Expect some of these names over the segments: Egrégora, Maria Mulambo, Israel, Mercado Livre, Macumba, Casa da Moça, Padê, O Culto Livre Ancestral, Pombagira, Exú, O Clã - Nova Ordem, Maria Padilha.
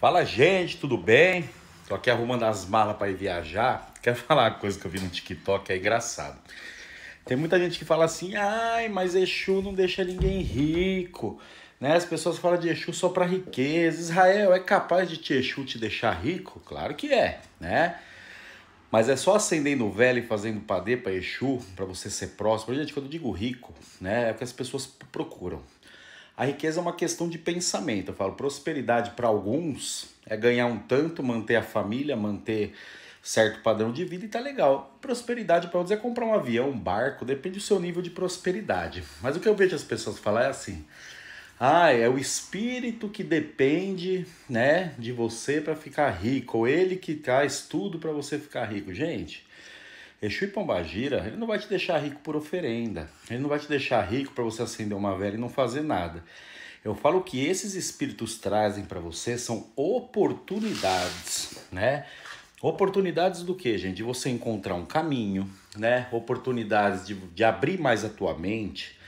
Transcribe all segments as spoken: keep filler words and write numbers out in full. Fala, gente, tudo bem? Tô aqui arrumando as malas para ir viajar. Quero falar uma coisa que eu vi no TikTok, é engraçado. Tem muita gente que fala assim, ai, mas Exu não deixa ninguém rico, né? As pessoas falam de Exu só para riqueza. Israel, é capaz de te Exu te deixar rico? Claro que é, né? Mas é só acendendo o velho e fazendo padê para Exu, para você ser próximo. Gente, quando eu digo rico, né, é o que as pessoas procuram. A riqueza é uma questão de pensamento. Eu falo, prosperidade para alguns é ganhar um tanto, manter a família, manter certo padrão de vida e tá legal. Prosperidade para outros é comprar um avião, um barco, depende do seu nível de prosperidade. Mas o que eu vejo as pessoas falar é assim, ah, é o espírito que depende, né, de você para ficar rico, ou ele que traz tudo para você ficar rico. Gente, Exu e Pombagira, ele não vai te deixar rico por oferenda, ele não vai te deixar rico para você acender uma vela e não fazer nada. Eu falo que esses espíritos trazem para você são oportunidades, né? Oportunidades do que, gente? De você encontrar um caminho, né? Oportunidades de, de abrir mais a tua mente,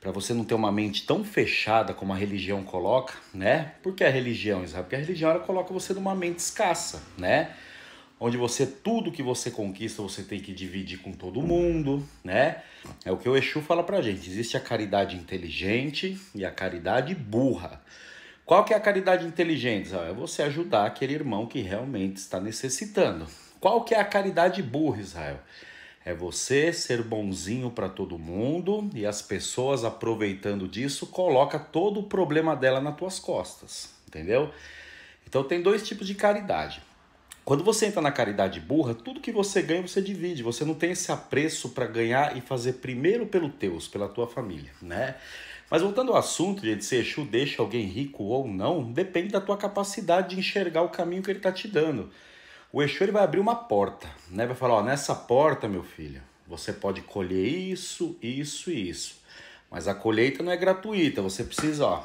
para você não ter uma mente tão fechada como a religião coloca, né? Por que a religião, Israel? Porque a religião ela coloca você numa mente escassa, né? Onde você, tudo que você conquista, você tem que dividir com todo mundo, né? É o que o Exu fala pra gente. Existe a caridade inteligente e a caridade burra. Qual que é a caridade inteligente? É você ajudar aquele irmão que realmente está necessitando. Qual que é a caridade burra, Israel? É você ser bonzinho para todo mundo e as pessoas, aproveitando disso, coloca todo o problema dela nas tuas costas, entendeu? Então tem dois tipos de caridade. Quando você entra na caridade burra, tudo que você ganha você divide, você não tem esse apreço para ganhar e fazer primeiro pelo teus, pela tua família, né? Mas voltando ao assunto, gente, se Exu deixa alguém rico ou não, depende da tua capacidade de enxergar o caminho que ele está te dando. O Exu ele vai abrir uma porta, né? Vai falar, ó, nessa porta, meu filho, você pode colher isso, isso e isso. Mas a colheita não é gratuita, você precisa, ó,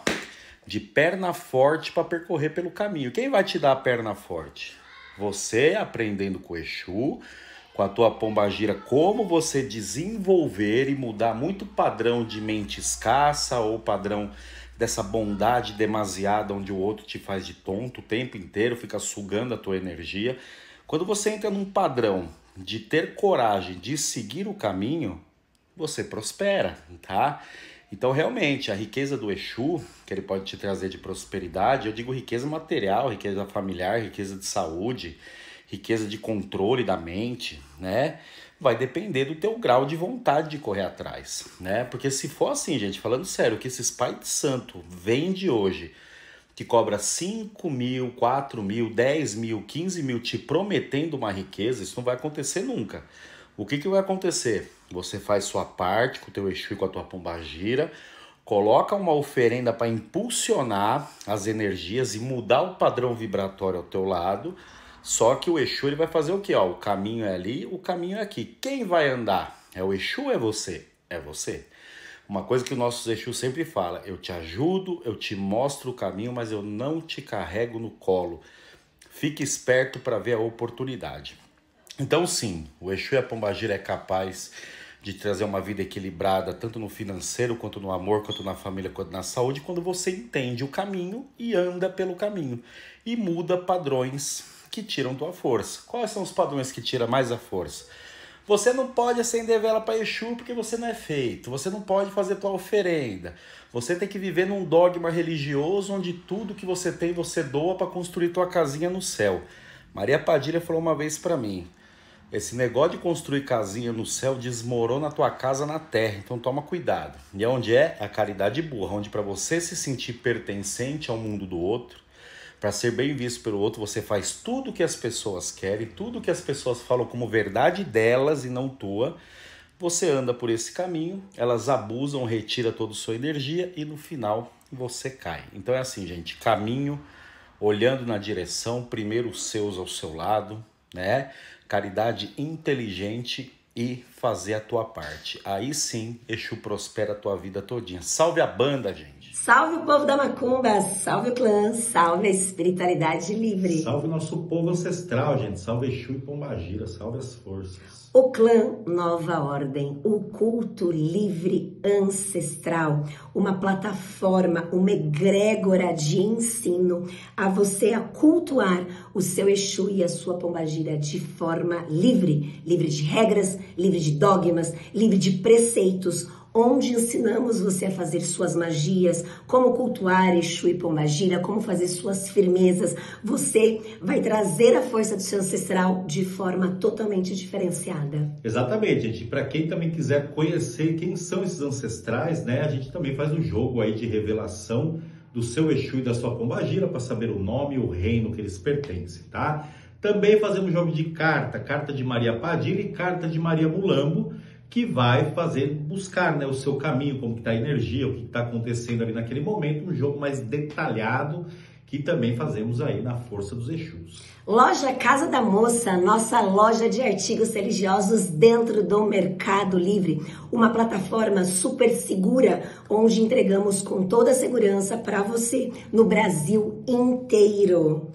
de perna forte para percorrer pelo caminho. Quem vai te dar a perna forte? Você aprendendo com o Exu, com a tua pombagira, como você desenvolver e mudar muito padrão de mente escassa ou padrão dessa bondade demasiada, onde o outro te faz de tonto o tempo inteiro, fica sugando a tua energia. Quando você entra num padrão de ter coragem de seguir o caminho, você prospera, tá? Então, realmente, a riqueza do Exu, que ele pode te trazer de prosperidade, eu digo riqueza material, riqueza familiar, riqueza de saúde, riqueza de controle da mente, né? Vai depender do teu grau de vontade de correr atrás, né? Porque se for assim, gente, falando sério, que esses pais de santo vende hoje, que cobra cinco mil, quatro mil, dez mil, quinze mil, te prometendo uma riqueza, isso não vai acontecer nunca. O que que vai acontecer? Você faz sua parte com o teu Exu e com a tua pombagira, coloca uma oferenda para impulsionar as energias e mudar o padrão vibratório ao teu lado. Só que o Exu ele vai fazer o quê? Ó, o caminho é ali, o caminho é aqui. Quem vai andar? É o Exu ou é você? É você. Uma coisa que o nosso Exu sempre fala, eu te ajudo, eu te mostro o caminho, mas eu não te carrego no colo. Fique esperto para ver a oportunidade. Então sim, o Exu e a pombagira é capaz de trazer uma vida equilibrada, tanto no financeiro, quanto no amor, quanto na família, quanto na saúde, quando você entende o caminho e anda pelo caminho. E muda padrões que tiram tua força. Quais são os padrões que tiram mais a força? Você não pode acender vela para Exu porque você não é feito. Você não pode fazer tua oferenda. Você tem que viver num dogma religioso onde tudo que você tem você doa para construir tua casinha no céu. Maria Padilha falou uma vez para mim, esse negócio de construir casinha no céu desmorona tua casa na terra, então toma cuidado. E onde é? A caridade burra, onde para você se sentir pertencente ao mundo do outro, para ser bem visto pelo outro, você faz tudo o que as pessoas querem, tudo o que as pessoas falam como verdade delas e não tua. Você anda por esse caminho, elas abusam, retira toda a sua energia e no final você cai. Então é assim, gente, caminho, olhando na direção, primeiro os seus ao seu lado, né? Caridade inteligente e fazer a tua parte. Aí sim, Exu prospera a tua vida todinha. Salve a banda, gente! Salve o povo da Macumba, salve o clã, salve a espiritualidade livre. Salve o nosso povo ancestral, gente, salve Exu e Pombagira, salve as forças. O clã Nova Ordem, o culto livre ancestral, uma plataforma, uma egrégora de ensino a você a cultuar o seu Exu e a sua Pombagira de forma livre, livre de regras, livre de dogmas, livre de preceitos, onde ensinamos você a fazer suas magias, como cultuar Exu e Pombagira, como fazer suas firmezas. Você vai trazer a força do seu ancestral de forma totalmente diferenciada. Exatamente, gente. Para quem também quiser conhecer quem são esses ancestrais, né? A gente também faz um jogo aí de revelação do seu Exu e da sua Pombagira para saber o nome e o reino que eles pertencem, tá? Também fazemos jogo de carta, carta de Maria Padilha e carta de Maria Mulambo, que vai fazer buscar, né, o seu caminho, como que está a energia, o que está acontecendo ali naquele momento, um jogo mais detalhado, que também fazemos aí na Força dos Exus. Loja Casa da Moça, nossa loja de artigos religiosos dentro do Mercado Livre. Uma plataforma super segura, onde entregamos com toda a segurança para você, no Brasil inteiro.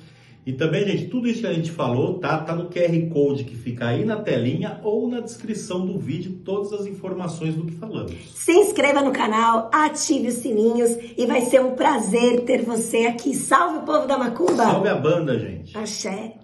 E também, gente, tudo isso que a gente falou, tá? Tá no Q R Code que fica aí na telinha ou na descrição do vídeo, todas as informações do que falamos. Se inscreva no canal, ative os sininhos e vai ser um prazer ter você aqui. Salve o povo da Macumba! Salve a banda, gente! Axé!